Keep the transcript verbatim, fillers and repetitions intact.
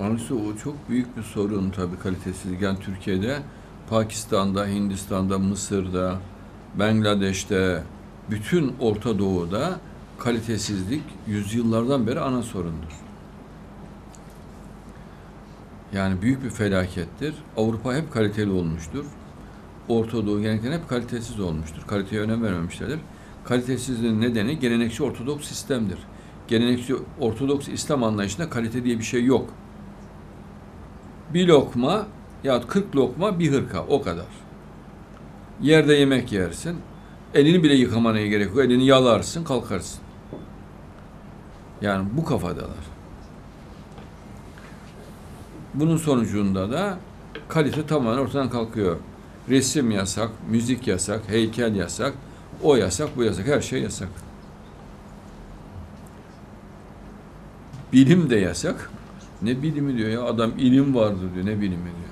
Hangisi o çok büyük bir sorun tabii kalitesizlik. Yani Türkiye'de, Pakistan'da, Hindistan'da, Mısır'da, Bangladeş'te, bütün Orta Doğu'da kalitesizlik yüzyıllardan beri ana sorundur. Yani büyük bir felakettir. Avrupa hep kaliteli olmuştur. Orta Doğu genellikle hep kalitesiz olmuştur. Kaliteye önem vermemişlerdir. Kalitesizliğin nedeni gelenekçi Ortodoks sistemdir. Gelenekçi Ortodoks İslam anlayışında kalite diye bir şey yok. Bir lokma ya kırk lokma bir hırka, o kadar. Yerde yemek yersin. Elini bile yıkamana gerek yok. Elini yalarsın, kalkarsın. Yani bu kafadalar. Bunun sonucunda da kalite tamamen ortadan kalkıyor. Resim yasak, müzik yasak, heykel yasak, o yasak, bu yasak, her şey yasak. Bilim de yasak. Ne bilimi diyor ya, adam ilim vardı diyor, ne bilimi diyor.